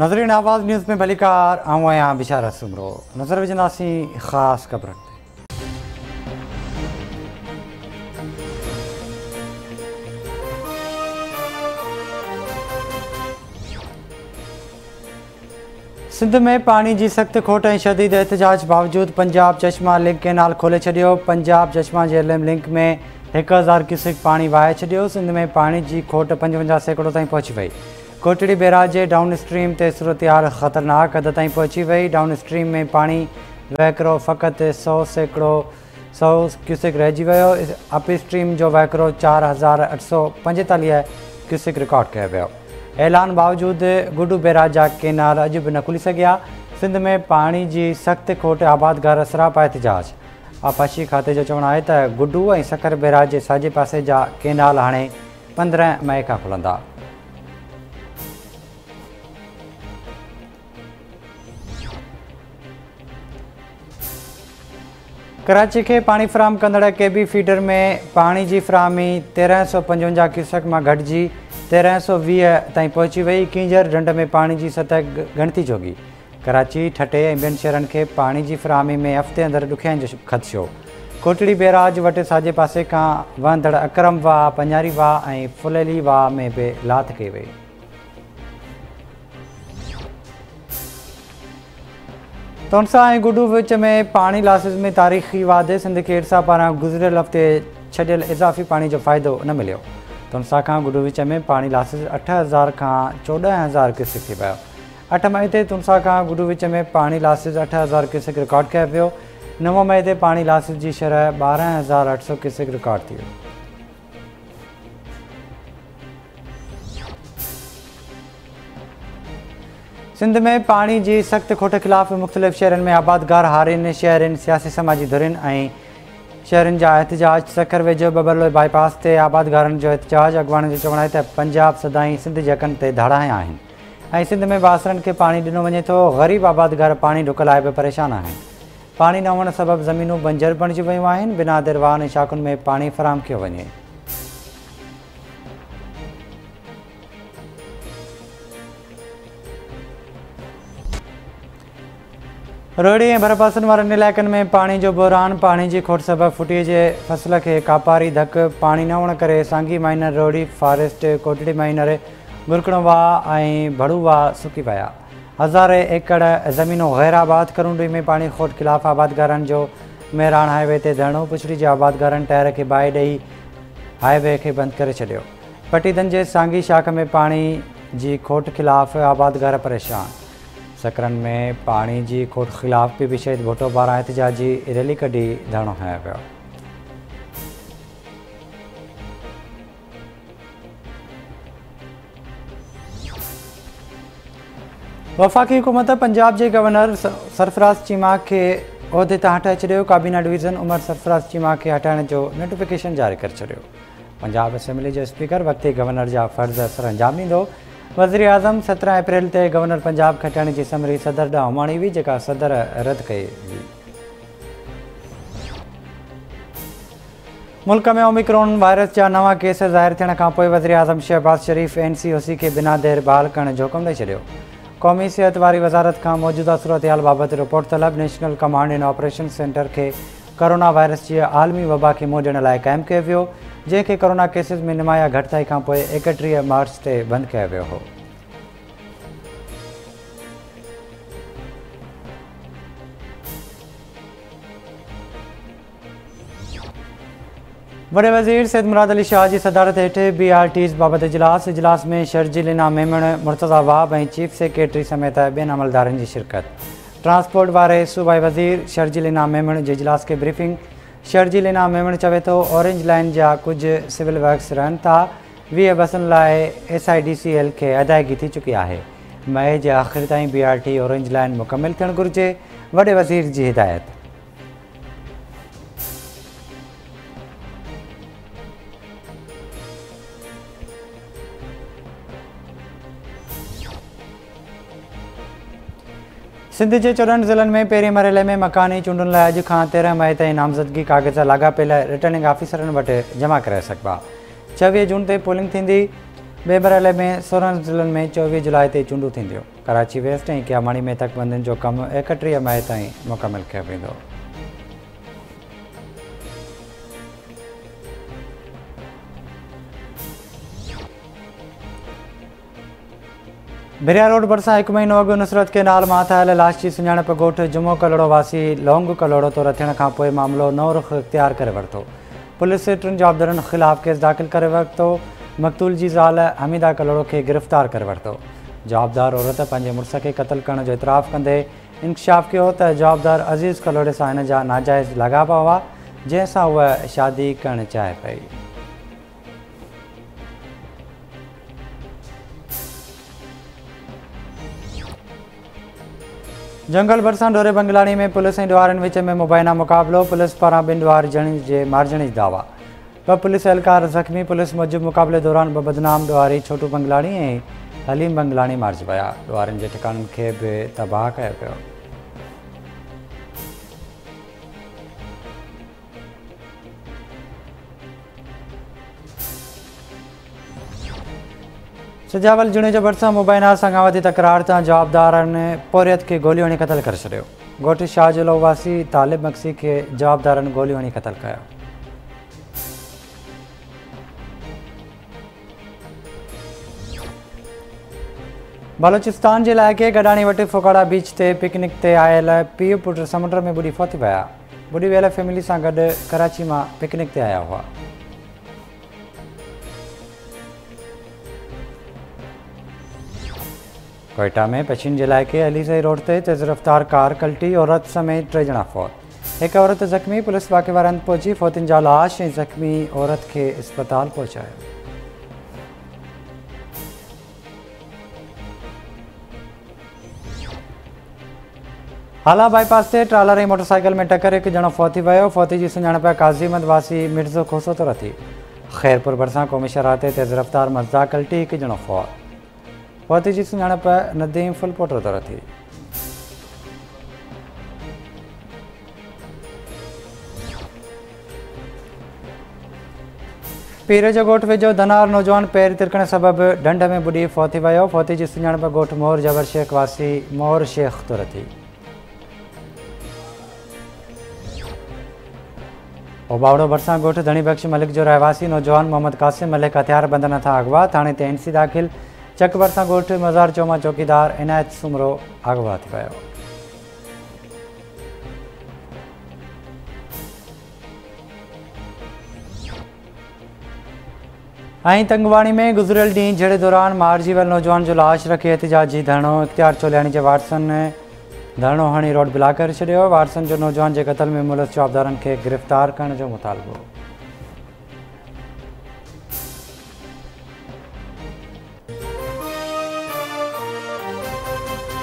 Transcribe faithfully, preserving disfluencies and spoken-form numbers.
नजरीन आवाज़ न्यूज़ में भली कार आऊँ आया बिशारत सुमरो नजर विजनासी ख़ास खबर। सिंध में पानी की सख्त खोट ए शदीद एहतजाज बावजूद पंजाब चश्मा लिंक केनाल खोले छो। पंजाब चश्मा जेलम लिंक में एक हज़ार क्यूसिक पानी वहाए छो। सिंध में पानी की खोट पंजवंजा सैकड़ों तीन पहुँची वही। कोटड़ी बैराज के डाउन स्ट्रीम से सूरत हाल ख़तरनाक हद तीन पहुँची वही। डाउन स्ट्रीम में पानी वहकरो फ़कत सौ सैकड़ों सौ क्यूसिक रही वो। अप स्ट्रीम जो वहकरो चार हज़ार अठ सौ पंजेतालीह क्यूसिक रिकॉर्ड किया वो। ऐलान बावजूद गुडू बैराज जा केनाल अज भी न खुली सकिया। सिंध में पानी की सख्त खोट आबादगार असराप एहतजाज। आपाशी खाते जो चवण है तो गुडू और सकर बैराज के साजे पासे जा केनाल हाँ पंद्रह मई का खुलंदा। कराची के पानी फ्राहम कंदड़ के बी फीडर में पानी की फ्राहमी तेरह सौ पंजवंजा क्यूसक में घटजी तेरह सौ वी तीन पहुँची वही। किंजर ढंड में पानी की सतह गणती जोगी। कराची ठटे ए बिन शहरन के पानी की फ्राहमी में हफ्ते अंदर दुखियाई जो खदशो। कोटड़ी बैराज वट साजे पासे का वहंदड़ अकरम वाह पंजारी वाह ए फुलेली वाह में भी लात कई वही। तोनसा ए गुडू विच में पानी लासेज में तारीखी वादे। सिंध के इरसा पारा गुजरियल हफ्ते छडियल इजाफी पानी जो फ़ायदो न मिलो। तोनसा का गुडू विच में पानी लासेज अठ हज़ार का चौदह हज़ार क्यूसिक थी वो। अठ मई से तुनसा का गुडू विच में पानी लासेज अठ हज़ार क्यूसिक रिकॉर्ड किया वो। नव मई से पानी लासेज की शरह बारह हज़ार अठ सौ क्यूसिक रिकॉर्ड थी। सिंध में पानी की सख्त खोट खिलाफ मुख्तलिफ़ शहर में आबादगार हारिन शहर सियासी समाजी धुरन ए शहर का एहतजाज। सखर वेझो बबरलो बाईपास से आबादगारन जो एहतजाज। अगवान जो चवण है तो पंजाब सदाई सिंध जे कन ते धाड़ाया आहिनि। सिंध में बासरन के पानी दिनों वने तो गरीब आबादगार पानी ढुक लाए भी परेशान आहिनि। पानी न हुअण सबब जमीनों बंजर बणजी वयूं आहिनि। बिना दरवान इशाकुन में पानी फराहम कियो वञे। रोड़ी ए भरपासन वारनि इलाइक़नि में पानी जो बहरान पानी की खोट सबब फुटी के फसल के कापारी धक। पानी न हुअण करे सांगी माइनर रोड़ी फॉरेस्ट कोटड़ी माइनर बुरकणवा ऐं भड़ुवा सुकी पाया। हज़ारे एकड़ जमीनों गैर आबाद करुंडी में पानी खोट खिलाफ़ आबादगारन जो मेरान हाईवे ते धरणो। पुछड़ी के आबादगारन टायर के बाहि ॾेई हाईवे के बंद करे छॾियो। पटीदन के सांगी शाख में पानी की खोट खिलाफ़ आबादगार परेशान। सकरन में पानी की खोट खिलाफ भी शहीद भुटो पारा एहतजाजी रैली कढी धरणो हया वो। वफाकी हुकूमत पंजाब के गवर्नर सरफराज चीमा के उहदे से हटाए छो। काबीना डिवीजन उमर सरफराज चीमा के हटाने जो नोटिफिकेशन जारी कर छो। पंजाब असेंबली जो स्पीकर वक्ती गवर्नर जा फर्ज असर अंजाम दींदो। वज़ीर आज़म सत्रह अप्रैल से गवर्नर पंजाब के हटाने की समरी सदर दा उमाणी हुई जेका सदर रद्द कई हुई। मुल्क में ओमिक्रॉन वायरस जा नवा केस जाहिर थियण खां पोइ वज़ीर आज़म शहबाज शरीफ एन सी ओ सी के बिना देर बहाल करण जो हुकुम दे छॾियो। कौमी सिहत वारी वज़ारत का मौजूदा सूरत हाल बाबत रिपोर्ट तलब। National command and operation centre के कोरोना वायरस की आलमी वबा के मुंहुं ॾियण लाइ क़ाइमु कयो वियो। जैसे कोरोना केसेस में निमाया घटताई का एकटीह मार्च से बंद किया वो हो। बड़े वजीर सैयद मुराद अली शाह की सदारत हेठ बी आर टीज बाबत इजलास। इजलास में शर्जी लीना मेमण मुर्तजा वाब ए चीफ सेक्रेटरी समेत बेन अमलदारन की शिरकत। ट्रांसपोर्ट वाले सूबाई वजीर शर्जी लीना मेमण के इजलास के ब्रीफिंग। शर्जी लीना मेमण चवे तो ऑरेंज लाइन जहाँ कुछ सिविल वर्क्स रहन था वी बसन लाए S I D C L के अदायगी थी चुकी है। मई के आखिर तीन B R T orange line मुकम्मल थियण घुर्जे वडे वजीर की हिदायत। सिंध के चौदह जिलों में पेरे मरहले में मकानी चूंडन लाइ अज का तेरह मई तीन नामजदगी कागज़ लागापियल रिटर्निंग ऑफिसर वट जमा कराए सकबा। छवीह जून से पोलिंग थी। बेबरले में सोरहं ज़िलनि में चोवीह जुलाई ते चूंडूं थींदियूं। कराची वेस्ट ऐं क्यामाणी में तकबंदनि जो कमु एकटीह मई ताईं मुकमल कयो वेंदो। बिरिया रोड भरिसां हिकु महीनो अॻु नुसरत के नाल मां थायल लाश जी सुञाणप ॻोठ जुमो कलोड़ो वासी लौंग कलोड़ो तो थियण खां पोइ मामिलो नओं रुख़ इख़्तियार करे वरितो। पुलिस टिनि जवाबदारनि ख़िलाफ़ केस दाख़िल करे वरितो। मक़तूल जी ज़ाल हमीदा कलोड़ो के गिरफ़्तार करे वरितो। जवाबदार औरत पंहिंजे मुड़ुस खे क़तल करण जो इतराफ़ कंदे इंकशाफ़ कयो त जवाबदार अज़ीज़ कलोड़े सां हिन जा नाजाइज़ लाॻापा हुआ, जंहिंसां उहा शादी करणु चाहे पई। जंगल भरिसां डोरे बंगलाणी में पुलिस ऐं डुआरनि विच में मुबाइना मुक़ाबिलो। पुलिस पारां ॿिनि डुआर जणी जे मारजणी दावा। ब पुलिस एहलकार ज़ख़्मी। पुलिस मूजिब मुक़ाबले दौरान ब बदनाम डुआरी छोटू बंगलाणी ऐं हलीम बंगलाणी मारिजी विया। डुआरनि जे ठिकाननि खे बि तबाह कयो पियो। सजावल जुणे जे भरिसां मुबाइना संगावती तकरार तां जवाबदारनि पोरियत खे गोली हणी क़तल करे छॾियो। ॻोठु शाहजलो वासी तालिब मक्सी खे जवाबदारनि गोली हणी क़तल कयो। बलोचिस्तान के इलाके गडाणी वटे फोकाड़ा बीच से पिकनिक से आयल पीउ पुट समुंड में बुढ़ी फौती पाया। बुढ़ी वेल फैमिली से गड कराची में पिकनिक से आया हुआ। कोयटा में पश्चिम के इलाके अलीसई रोड से तेज रफ्तार कार कल्टी, औरत समेत टे जना फौत, एक औरत जख्मी। पुलिस वाके वारे हंधि पहुंची फौतन जा लाश ए जख्मी औरत के अस्पताल पहुंचाया। हाला बाईपास से ट्रालर ऐं मोटरसाइकिल में टक्कर, एक जणो फौती वियो। फौती की सुञाणप काज़ीमंद वासी मिर्ज़ो खोसो तौर थी। खैरपुर भरिसां क़ौमी शराह ते तेज़ रफ़्तार मज़दाक कल्टी, एक जणो फौत। फौती की सुञाणप नदीम फुलपोटो तौर थी। पीर जो गोठ वेझो धनार नौजवान पैर तिरकण सबबि ढंढ में बुढ़ी फौती वियो। फौती की सुञाणप गोठ मोहर जबर शेख वासी मोहर शेख तौर थी। ओबावड़ो भरिसां गोठ धणीबख्श मलिक जो रहवासी नौजवान मोहम्मद कासिम मलिक हथियारबंदन हथां अगवा, थाणे ते एन सी दाख़िल। चक भरिसां गोठ मज़ार चौमा चौकीदार इनायत सुमरो अगवा थी वियो। ऐं तंगवाणी में गुज़िरियल ॾींहुं जहिड़े दौरान मारिजी वियल नौजवान जो लाश रखी एहतिजाजी धरणो। इख़्तियार चोलियाणी जे वारसन धरणो हणी रोड ब्लॉक करे छॾियो। वारसन जो नौजवान जे क़तल में मुलज़ जवाबदारनि खे गिरफ़्तार करण जो मुतालबो।